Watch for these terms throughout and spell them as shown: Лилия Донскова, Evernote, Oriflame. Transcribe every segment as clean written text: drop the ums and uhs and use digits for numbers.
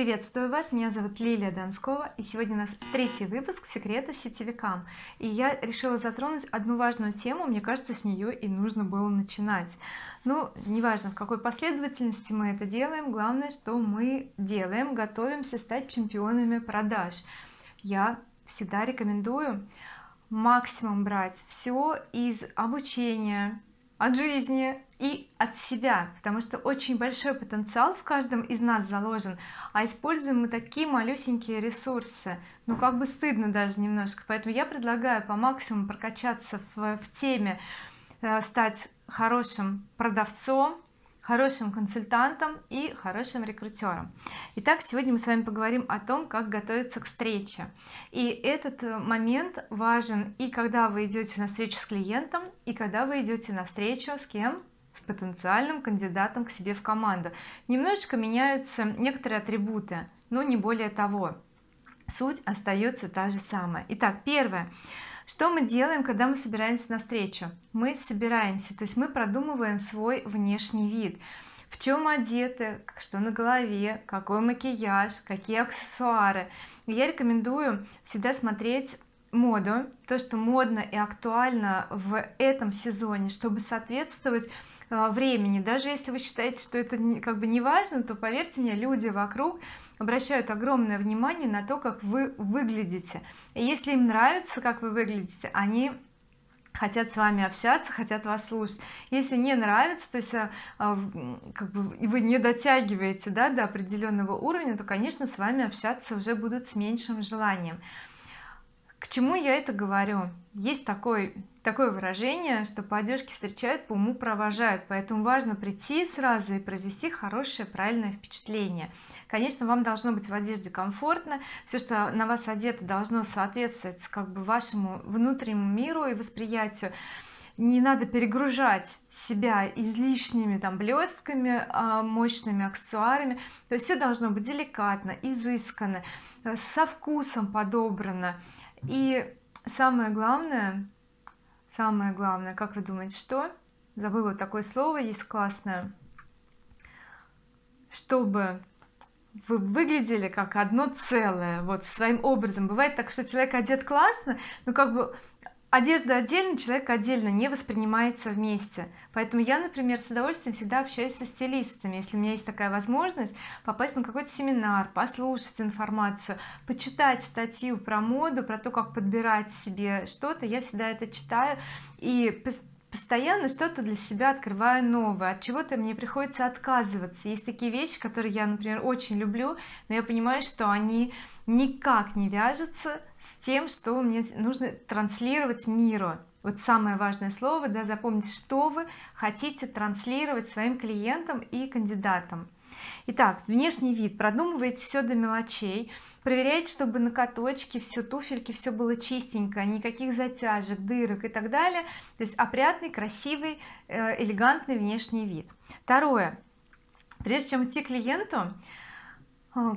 Приветствую вас, меня зовут Лилия Донскова, и сегодня у нас третий выпуск «Секреты сетевикам», и я решила затронуть одну важную тему. Мне кажется, с нее и нужно было начинать. Ну, неважно, в какой последовательности мы это делаем, главное, что мы делаем, готовимся стать чемпионами продаж. Я всегда рекомендую максимум брать все из обучения, от жизни и от себя, потому что очень большой потенциал в каждом из нас заложен, а используем мы такие малюсенькие ресурсы, ну как бы стыдно даже немножко. Поэтому я предлагаю по максимуму прокачаться в теме, стать хорошим продавцом, хорошим консультантом и хорошим рекрутером. Итак, сегодня мы с вами поговорим о том, как готовиться к встрече. И этот момент важен и когда вы идете на встречу с клиентом, и когда вы идете на встречу с кем? С потенциальным кандидатом к себе в команду. Немножечко меняются некоторые атрибуты, но не более того. Суть остается та же самая. Итак, первое. Что мы делаем, когда мы собираемся на встречу? Мы собираемся, то есть мы продумываем свой внешний вид. В чем одеты, что на голове, какой макияж, какие аксессуары. Я рекомендую всегда смотреть моду, то, что модно и актуально в этом сезоне, чтобы соответствовать времени. Даже если вы считаете, что это как бы не важно, то поверьте мне, люди вокруг обращают огромное внимание на то, как вы выглядите. И если им нравится, как вы выглядите, они хотят с вами общаться, хотят вас слушать. Если не нравится, то есть как бы вы не дотягиваете, да, до определенного уровня, то, конечно, с вами общаться уже будут с меньшим желанием. К чему я это говорю? Есть такое выражение, что по одежке встречают, по уму провожают, поэтому важно прийти сразу и произвести хорошее, правильное впечатление. Конечно, вам должно быть в одежде комфортно, все, что на вас одето, должно соответствовать как бы вашему внутреннему миру и восприятию. Не надо перегружать себя излишними там блестками, мощными аксессуарами, то есть все должно быть деликатно, изысканно, со вкусом подобрано. И самое главное, как вы думаете, что? Забыла такое слово, есть классное. Чтобы вы выглядели как одно целое, вот своим образом. Бывает так, что человек одет классно, но как бы одежда отдельно, человек отдельно, не воспринимается вместе. Поэтому я, например, с удовольствием всегда общаюсь со стилистами, если у меня есть такая возможность попасть на какой-то семинар, послушать информацию, почитать статью про моду, про то, как подбирать себе что-то. Я всегда это читаю и постоянно что-то для себя открываю новое, от чего-то мне приходится отказываться. Есть такие вещи, которые я, например, очень люблю, но я понимаю, что они никак не вяжутся с тем, что мне нужно транслировать миру. Вот самое важное слово, да, запомните, что вы хотите транслировать своим клиентам и кандидатам. Итак, внешний вид, продумывайте все до мелочей, проверяйте, чтобы на каточке, все туфельки, все было чистенько, никаких затяжек, дырок и так далее. То есть опрятный, красивый, элегантный внешний вид. Второе. Прежде чем идти к клиенту,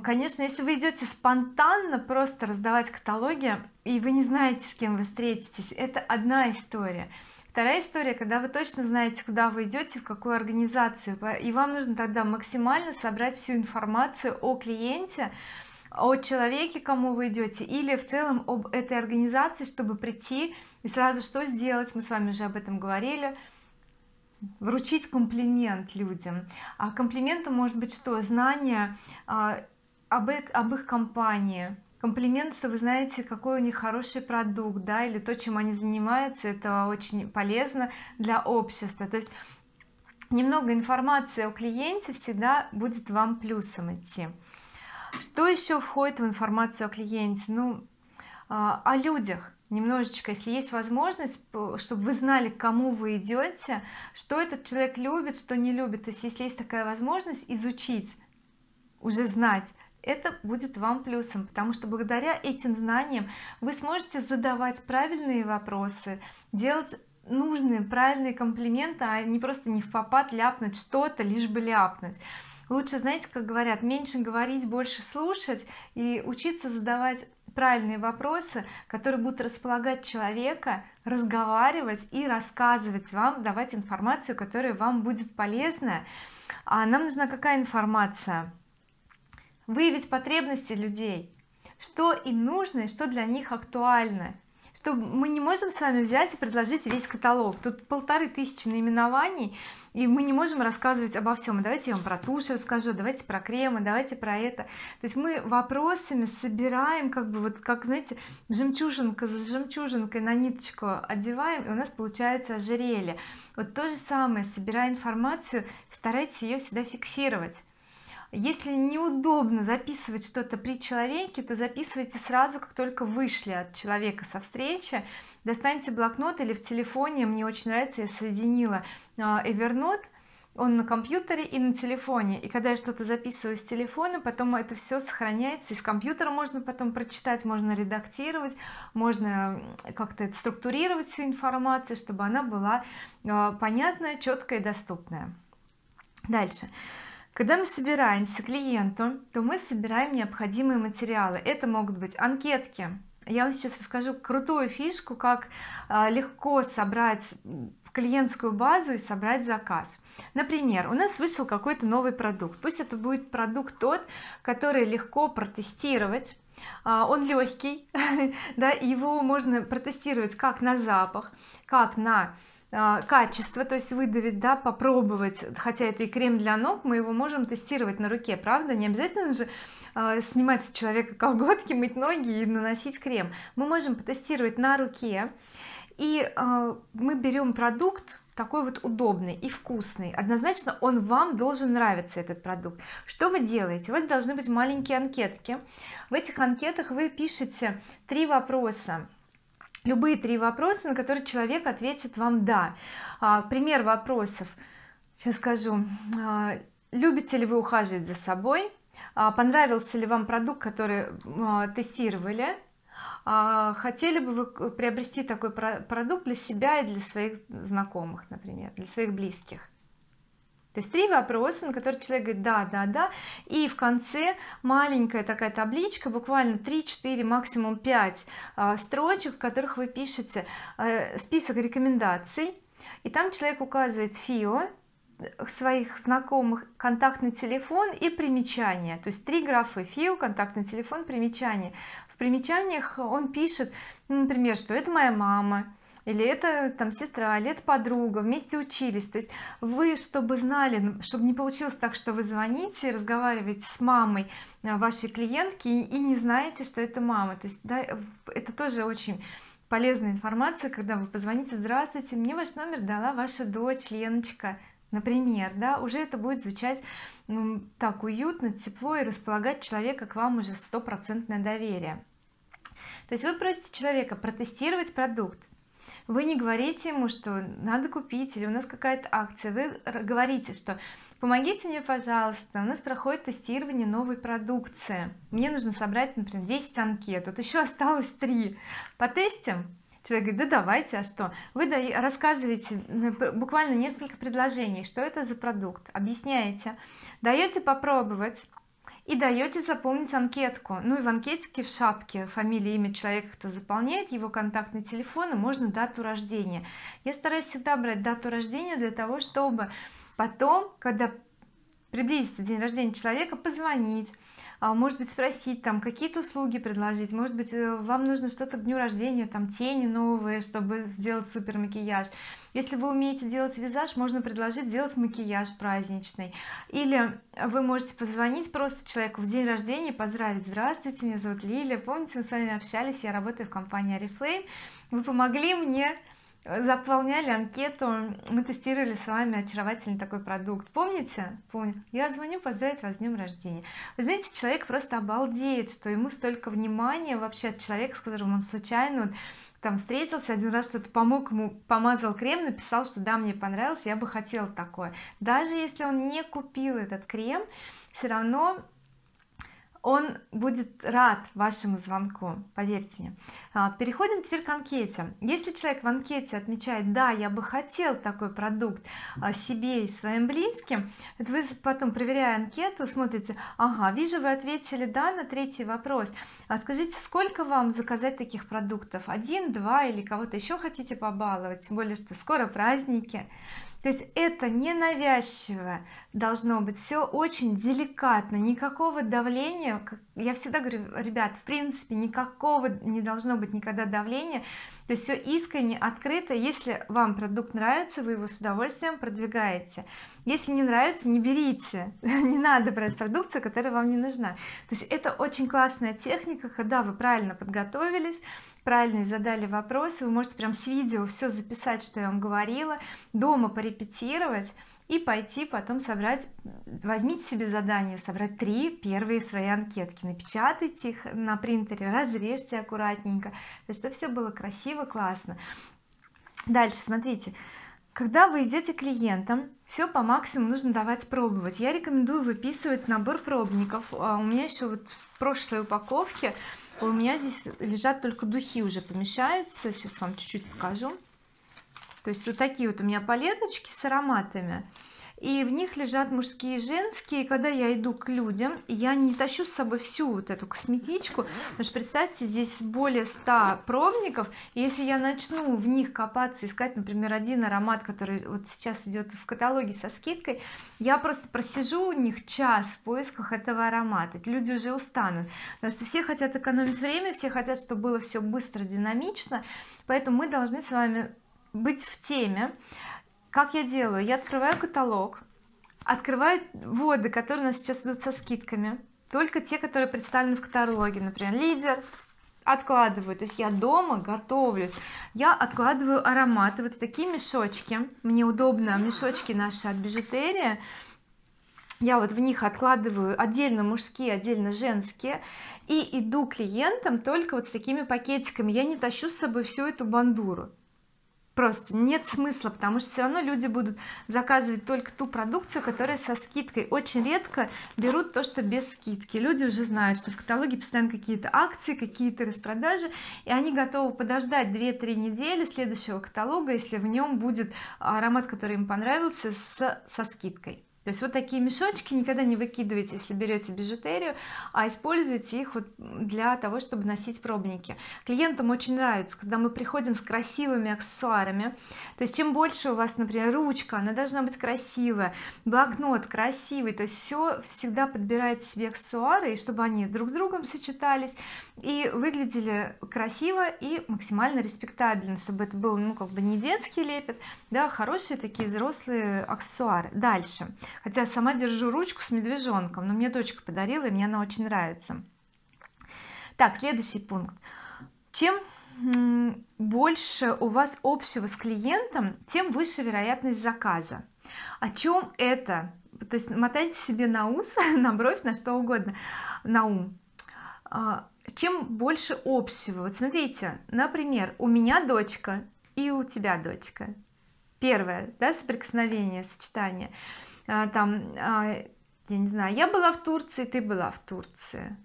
конечно, если вы идете спонтанно просто раздавать каталоги и вы не знаете, с кем вы встретитесь, это одна история. Вторая история, когда вы точно знаете, куда вы идете, в какую организацию, и вам нужно тогда максимально собрать всю информацию о клиенте, о человеке, кому вы идете, или в целом об этой организации, чтобы прийти и сразу что сделать, мы с вами уже об этом говорили, вручить комплимент людям. А комплиментом может быть что? Знание об их компании. Комплимент, что вы знаете, какой у них хороший продукт, да, или то, чем они занимаются, это очень полезно для общества. То есть немного информации о клиенте всегда будет вам плюсом идти. Что еще входит в информацию о клиенте? Ну, о людях. Немножечко, если есть возможность, чтобы вы знали, к кому вы идете, что этот человек любит, что не любит. То есть если есть такая возможность изучить, уже знать, это будет вам плюсом, потому что благодаря этим знаниям вы сможете задавать правильные вопросы, делать нужные правильные комплименты, а не просто не впопад ляпнуть что-то, лишь бы ляпнуть. Лучше, знаете, как говорят, меньше говорить, больше слушать и учиться задавать правильные вопросы, которые будут располагать человека, разговаривать и рассказывать вам, давать информацию, которая вам будет полезна. А нам нужна какая информация? выявить потребности людей, что им нужно и что для них актуально, что мы не можем с вами взять и предложить весь каталог, тут 1500 наименований, и мы не можем рассказывать обо всем. Давайте я вам про туши расскажу, давайте про кремы, давайте про это. То есть мы вопросами собираем, как бы вот, как знаете, жемчужинка за жемчужинкой на ниточку одеваем, и у нас получается ожерелье. Вот то же самое, собирая информацию, старайтесь ее всегда фиксировать. Если неудобно записывать что-то при человеке, то записывайте сразу, как только вышли от человека со встречи, достаньте блокнот или в телефоне. Мне очень нравится, я соединила Evernote, он на компьютере и на телефоне, и когда я что-то записываю с телефона, потом это все сохраняется, и с компьютера можно потом прочитать, можно редактировать, можно как-то структурировать всю информацию, чтобы она была понятная, четкая и доступная. Дальше. Когда мы собираемся клиенту, то мы собираем необходимые материалы. Это могут быть анкетки. Я вам сейчас расскажу крутую фишку, как легко собрать клиентскую базу и собрать заказ. Например, у нас вышел какой-то новый продукт. Пусть это будет продукт тот, который легко протестировать. Он легкий, да, его можно протестировать как на запах, как на качество, то есть выдавить, да, попробовать, хотя это и крем для ног, мы его можем тестировать на руке, правда, не обязательно же снимать с человека колготки, мыть ноги и наносить крем, мы можем потестировать на руке, и мы берем продукт такой вот удобный и вкусный, однозначно он вам должен нравиться, этот продукт. Что вы делаете? У вас должны быть маленькие анкетки, в этих анкетах вы пишете 3 вопроса. Любые 3 вопроса, на которые человек ответит вам «да». Пример вопросов, сейчас скажу: любите ли вы ухаживать за собой, понравился ли вам продукт, который тестировали, хотели бы вы приобрести такой продукт для себя и для своих знакомых, например, для своих близких. То есть 3 вопроса, на которые человек говорит да, да, да, и в конце маленькая такая табличка, буквально 3-4, максимум 5 строчек, в которых вы пишете список рекомендаций, и там человек указывает ФИО, своих знакомых, контактный телефон и примечание. То есть 3 графы: ФИО, контактный телефон, примечание. В примечаниях он пишет, например, что это моя мама, или это там сестра, или это подруга, вместе учились. То есть вы, чтобы знали, чтобы не получилось так, что вы звоните, разговариваете с мамой вашей клиентки и не знаете, что это мама. То есть, да, это тоже очень полезная информация, когда вы позвоните: здравствуйте, мне ваш номер дала ваша дочь Леночка, например, да, уже это будет звучать так уютно, тепло и располагать человека к вам уже 100% доверие. То есть вы просите человека протестировать продукт. Вы не говорите ему, что надо купить или у нас какая-то акция, вы говорите, что помогите мне, пожалуйста, у нас проходит тестирование новой продукции, мне нужно собрать, например, 10 анкет, вот еще осталось 3, потестим. Человек говорит: да давайте, а что? Вы рассказываете буквально несколько предложений, что это за продукт, объясняете, даете попробовать и даете заполнить анкетку. Ну и в анкетке, в шапке фамилия, имя человека, кто заполняет, его контактный телефон, и можно дату рождения. Я стараюсь всегда брать дату рождения для того, чтобы потом, когда приблизится день рождения человека, позвонить, может быть спросить, там какие-то услуги предложить, может быть вам нужно что-то к дню рождения, там тени новые, чтобы сделать супер макияж. Если вы умеете делать визаж, можно предложить делать макияж праздничный, или вы можете позвонить просто человеку в день рождения, поздравить: здравствуйте, меня зовут Лилия, помните, мы с вами общались, я работаю в компании Oriflame, вы помогли мне, заполняли анкету, мы тестировали с вами очаровательный такой продукт, помните? Помню. Я звоню поздравить вас с днем рождения. Вы знаете, человек просто обалдеет, что ему столько внимания вообще от человека, с которым он случайно там встретился, один раз что-то помог ему, помазал крем, написал, что да, мне понравилось, я бы хотела такое. Даже если он не купил этот крем, все равно он будет рад вашему звонку, поверьте мне. Переходим теперь к анкете. Если человек в анкете отмечает: да, я бы хотел такой продукт себе и своим близким, это вы потом, проверяя анкету, смотрите: ага, вижу, вы ответили да на 3-й вопрос, а скажите, сколько вам заказать таких продуктов, 1, 2 или кого-то еще хотите побаловать, тем более что скоро праздники. То есть это ненавязчиво, должно быть все очень деликатно, никакого давления. Я всегда говорю, ребят, в принципе никакого не должно быть никогда давления, то есть все искренне, открыто. Если вам продукт нравится, вы его с удовольствием продвигаете. Если не нравится, не берите, не надо брать продукцию, которая вам не нужна. То есть это очень классная техника, когда вы правильно подготовились, правильно задали вопросы, вы можете прям с видео все записать, что я вам говорила, дома порепетировать и пойти потом собрать. Возьмите себе задание собрать 3 первые свои анкетки, напечатайте их на принтере, разрежьте аккуратненько, то есть чтобы все было красиво, классно. Дальше смотрите, когда вы идете к клиентам, все по максимуму нужно давать пробовать. Я рекомендую выписывать набор пробников. У меня еще вот в прошлой упаковке у меня здесь лежат только духи, уже помещаются, сейчас вам чуть-чуть покажу. То есть вот такие вот у меня палеточки с ароматами, и в них лежат мужские и женские. И когда я иду к людям, я не тащу с собой всю вот эту косметичку, потому что представьте, здесь более 100 пробников, и если я начну в них копаться, искать, например, один аромат, который вот сейчас идет в каталоге со скидкой, я просто просижу у них час в поисках этого аромата, люди уже устанут, потому что все хотят экономить время, все хотят, чтобы было все быстро, динамично. Поэтому мы должны с вами быть в теме. Как я делаю? Я открываю каталог, открываю воды, которые у нас сейчас идут со скидками, только те, которые представлены в каталоге, например, лидер, откладываю. То есть я дома готовлюсь, я откладываю ароматы вот в такие мешочки, мне удобно мешочки наши от бижутерии, я вот в них откладываю отдельно мужские, отдельно женские, и иду к клиентам только вот с такими пакетиками. Я не тащу с собой всю эту бандуру, просто нет смысла, потому что все равно люди будут заказывать только ту продукцию, которая со скидкой. Очень редко берут то, что без скидки. Люди уже знают, что в каталоге постоянно какие-то акции, какие-то распродажи, и они готовы подождать 2-3 недели следующего каталога, если в нем будет аромат, который им понравился, со скидкой. То есть вот такие мешочки никогда не выкидывайте, если берете бижутерию, а используйте их вот для того, чтобы носить пробники. Клиентам очень нравится, когда мы приходим с красивыми аксессуарами. То есть чем больше у вас, например, ручка, она должна быть красивая, блокнот красивый, то есть все, всегда подбирайте себе аксессуары, и чтобы они друг с другом сочетались и выглядели красиво и максимально респектабельно, чтобы это был, ну, как бы не детский лепет, да, хорошие такие взрослые аксессуары. Дальше. Хотя сама держу ручку с медвежонком, но мне дочка подарила, и мне она очень нравится. Так, следующий пункт. Чем больше у вас общего с клиентом, тем выше вероятность заказа. О чем это? То есть мотайте себе на ус, на бровь, на что угодно, на ум. Чем больше общего? Вот смотрите, например, у меня дочка и у тебя дочка. Первое, да, соприкосновение, сочетание. Там, я не знаю, я была в Турции, ты была в Турции,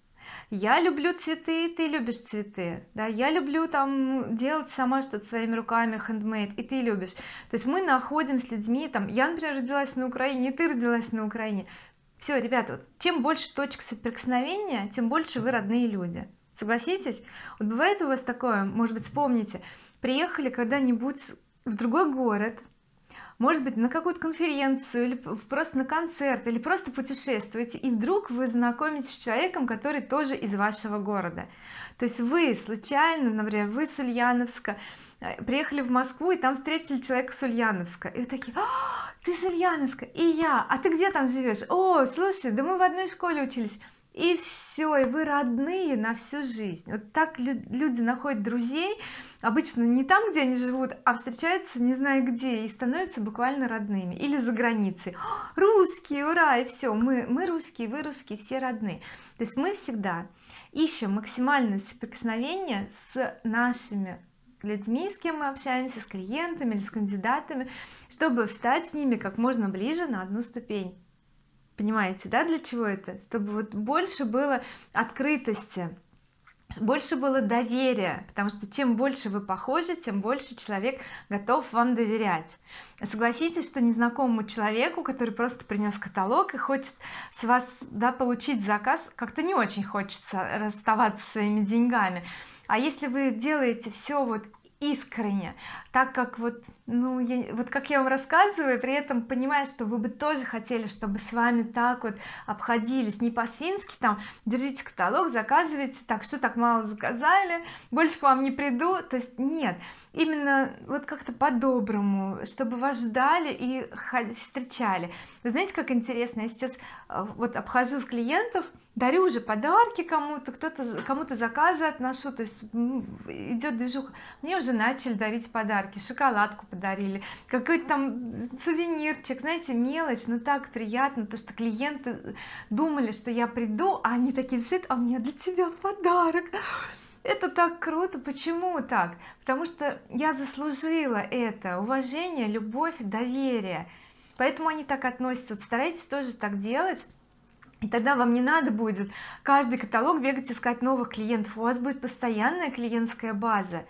я люблю цветы, ты любишь цветы, да, я люблю там делать сама что-то своими руками, handmade, и ты любишь. То есть мы находим с людьми, там, я, например, родилась на Украине, и ты родилась на Украине. Все, ребята, вот, чем больше точек соприкосновения, тем больше вы родные люди, согласитесь? Вот бывает у вас такое, может быть, вспомните, приехали когда-нибудь в другой город, может быть, на какую-то конференцию, или просто на концерт, или просто путешествуете, и вдруг вы знакомитесь с человеком, который тоже из вашего города. То есть вы случайно, например, вы с Ульяновска приехали в Москву и там встретили человека с Ульяновска, и вы такие: ты с Ульяновска, и я, а ты где там живешь? О, слушай, да мы в одной школе учились. И все, и вы родные на всю жизнь. Вот так люди находят друзей, обычно не там, где они живут, а встречаются не знаю где, и становятся буквально родными. Или за границей: русские, ура, и все, мы русские, вы русские, все родные. То есть мы всегда ищем максимальное соприкосновение с нашими людьми, с кем мы общаемся, с клиентами или с кандидатами, чтобы встать с ними как можно ближе на одну ступень. Понимаете, да, для чего это? Чтобы вот больше было открытости, больше было доверия, потому что чем больше вы похожи, тем больше человек готов вам доверять. Согласитесь, что незнакомому человеку, который просто принес каталог и хочет с вас, да, получить заказ, как-то не очень хочется расставаться с своими деньгами. А если вы делаете все вот искренне, так как вот, ну, вот как я вам рассказываю, при этом понимаю, что вы бы тоже хотели, чтобы с вами так вот обходились, не по-сински, там, держите каталог, заказывайте, так что так мало заказали, больше к вам не приду, то есть нет, именно вот как-то по-доброму, чтобы вас ждали и встречали. Вы знаете, как интересно, я сейчас вот обхожу с клиентов, дарю уже подарки кому-то, кому-то заказы отношу, то есть идет движуха, мне уже начали дарить подарки, шоколадку подарили, какой-то там сувенирчик, знаете, мелочь, но так приятно, то что клиенты думали, что я приду, а они такие: Свет, а у меня для тебя подарок. Это так круто. Почему так? Потому что я заслужила это уважение, любовь, доверие, поэтому они так относятся. Старайтесь тоже так делать, и тогда вам не надо будет каждый каталог бегать искать новых клиентов, у вас будет постоянная клиентская база,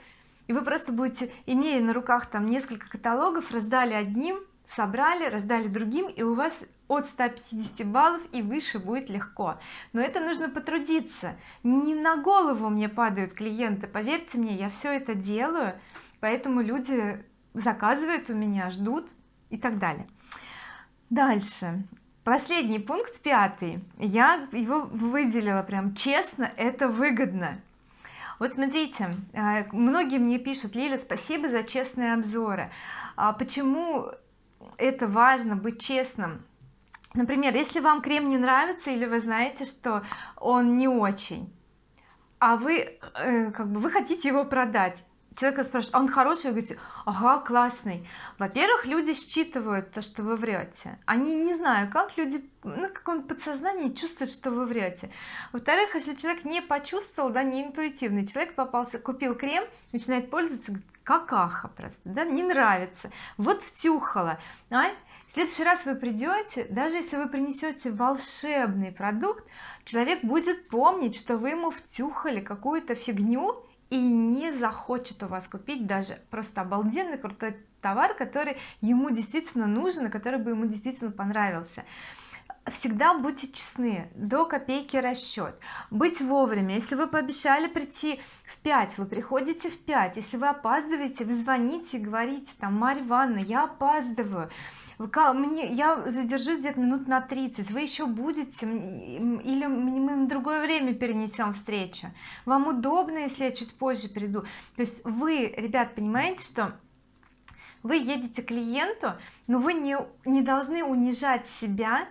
и вы просто будете, имея на руках там несколько каталогов, раздали одним, собрали, раздали другим, и у вас от 150 баллов и выше будет легко. Но это нужно потрудиться, не на голову мне падают клиенты, поверьте мне, я все это делаю, поэтому люди заказывают у меня, ждут и так далее. Дальше последний пункт, 5-й, я его выделила прям честно, это выгодно. Вот смотрите, многие мне пишут: Лиля, спасибо за честные обзоры. А почему это важно быть честным? Например, если вам крем не нравится, или вы знаете, что он не очень, а вы как бы вы хотите его продать, человека спрашивает: а он хороший? Вы говорите: ага, классный. Во-первых, люди считывают то, что вы врете, они не знаю как, люди на каком подсознании чувствуют, что вы врете. Во-вторых, если человек не почувствовал, да, не интуитивный человек попался, купил крем, начинает пользоваться, говорит: какаха просто, да, не нравится, вот втюхала. В следующий раз вы придете, даже если вы принесете волшебный продукт, человек будет помнить, что вы ему втюхали какую-то фигню, и не захочет у вас купить даже просто обалденный крутой товар, который ему действительно нужен и который бы ему действительно понравился. Всегда будьте честны, до копейки расчет, быть вовремя. Если вы пообещали прийти в 5, вы приходите в 5. Если вы опаздываете, вы звоните и говорите: там, Марья Ивановна, я опаздываю, я задержусь где-то минут на 30, вы еще будете, или мы на другое время перенесем встречу, вам удобно, если я чуть позже приду. То есть вы, ребят, понимаете, что вы едете к клиенту, но вы не должны унижать себя,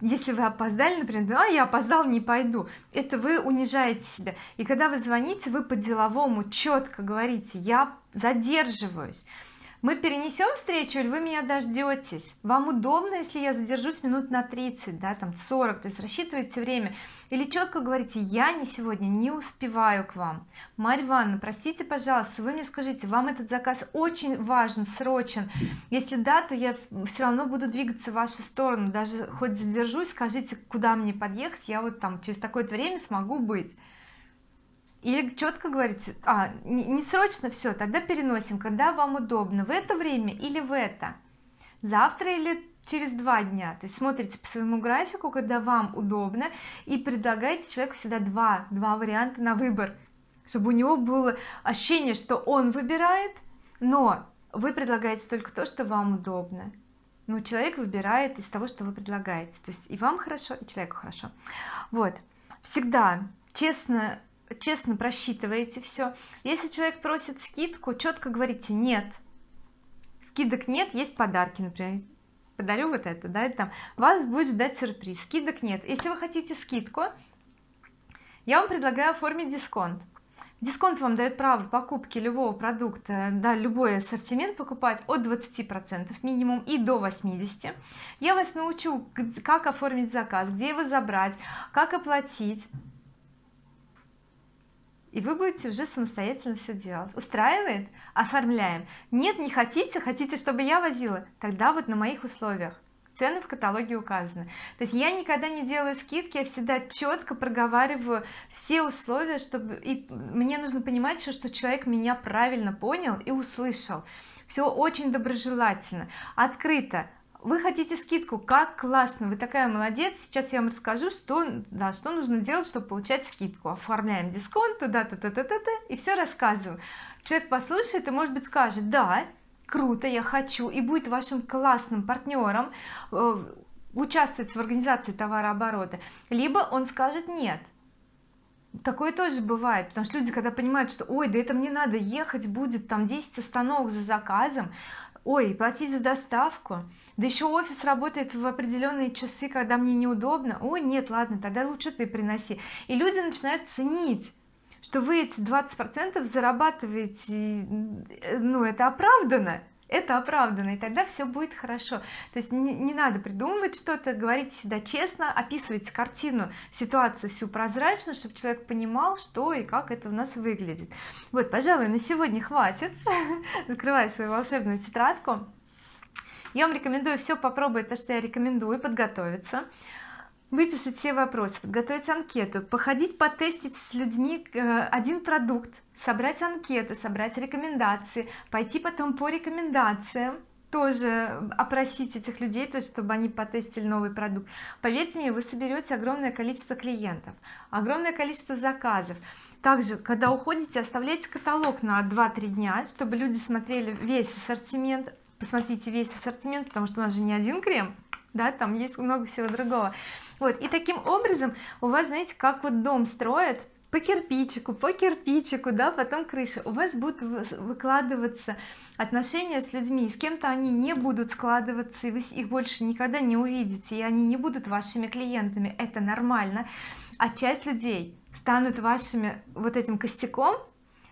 если вы опоздали, например: а я опоздал, не пойду, это вы унижаете себя. И когда вы звоните, вы по-деловому четко говорите: я задерживаюсь, мы перенесем встречу, или вы меня дождетесь, вам удобно, если я задержусь минут на 30, да, там 40, то есть рассчитывайте время. Или четко говорите: я не сегодня не успеваю к вам, Марья Ивановна, простите, пожалуйста, вы мне скажите, вам этот заказ очень важен, срочен, если да, то я все равно буду двигаться в вашу сторону, даже хоть задержусь, скажите, куда мне подъехать, я вот там через такое-то время смогу быть. Или четко говорите: а не срочно, все, тогда переносим, когда вам удобно, в это время или в это, завтра или через 2 дня. То есть смотрите по своему графику, когда вам удобно, и предлагайте человеку всегда два варианта на выбор, чтобы у него было ощущение, что он выбирает, но вы предлагаете только то, что вам удобно. Но человек выбирает из того, что вы предлагаете, то есть и вам хорошо, и человеку хорошо. Вот, всегда честно просчитываете все. Если человек просит скидку, четко говорите: нет, скидок нет, есть подарки, например, подарю вот это, да, и там вас будет ждать сюрприз, скидок нет. Если вы хотите скидку, я вам предлагаю оформить дисконт. Дисконт вам дает право покупки любого продукта, да, любой ассортимент покупать от 20% минимум и до 80%. Я вас научу, как оформить заказ, где его забрать, как оплатить, и вы будете уже самостоятельно все делать. Устраивает? Оформляем. Нет, не хотите, хотите, чтобы я возила? Тогда вот на моих условиях. Цены в каталоге указаны. То есть я никогда не делаю скидки, я всегда четко проговариваю все условия, чтобы, и мне нужно понимать, что человек меня правильно понял и услышал. Все очень доброжелательно, открыто. Вы хотите скидку? Как классно, вы такая молодец. Сейчас я вам расскажу, что нужно делать, чтобы получать скидку. Оформляем дисконт туда-то, и все рассказываю. Человек послушает и, может быть, скажет: да, круто, я хочу, и будет вашим классным партнером, участвовать в организации товарооборота. Либо он скажет нет. Такое тоже бывает, потому что люди, когда понимают, что ой, да это мне надо ехать, будет там 10 остановок за заказом, ой, платить за доставку, да еще офис работает в определенные часы, когда мне неудобно, ой, нет, ладно, тогда лучше ты приноси. И люди начинают ценить, что вы эти 20% зарабатываете, ну, это оправданно, и тогда все будет хорошо. То есть не надо придумывать что-то, говорите всегда честно, описывайте картину, ситуацию всю прозрачно, чтобы человек понимал, что и как это у нас выглядит. Вот, пожалуй, на сегодня хватит. Открываю свою волшебную тетрадку. Я вам рекомендую все попробовать, то, что я рекомендую, подготовиться, выписать все вопросы, подготовить анкету, походить, потестить с людьми один продукт, собрать анкеты, собрать рекомендации, пойти потом по рекомендациям, тоже опросить этих людей, то есть чтобы они потестили новый продукт. Поверьте мне, вы соберете огромное количество клиентов, огромное количество заказов. Также, когда уходите, оставляйте каталог на 2-3 дня, чтобы люди смотрели весь ассортимент. Посмотрите весь ассортимент, потому что у нас же не один крем, да, там есть много всего другого. Вот, и таким образом у вас, знаете, как вот дом строят по кирпичику, да, потом крыша, у вас будут выкладываться отношения с людьми, с кем-то они не будут складываться, и вы их больше никогда не увидите, и они не будут вашими клиентами, это нормально, а часть людей станут вашими вот этим костяком,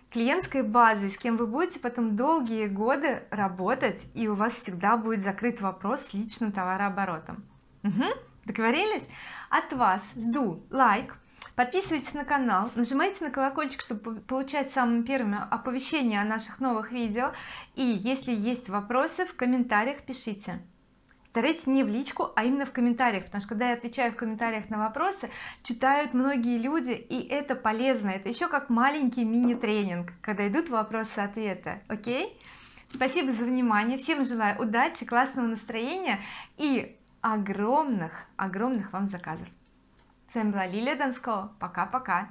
клиентской базой, с кем вы будете потом долгие годы работать, и у вас всегда будет закрыт вопрос с личным товарооборотом. Угу, договорились? От вас жду лайк, подписывайтесь на канал, нажимайте на колокольчик, чтобы получать самыми первыми оповещения о наших новых видео, и если есть вопросы, в комментариях пишите. Старайтесь не в личку, а именно в комментариях, потому что когда я отвечаю в комментариях на вопросы, читают многие люди, и это полезно, это еще как маленький мини-тренинг, когда идут вопросы-ответы, окей? Спасибо за внимание, всем желаю удачи, классного настроения и огромных вам заказов. С вами была Лилия Донскова, пока-пока!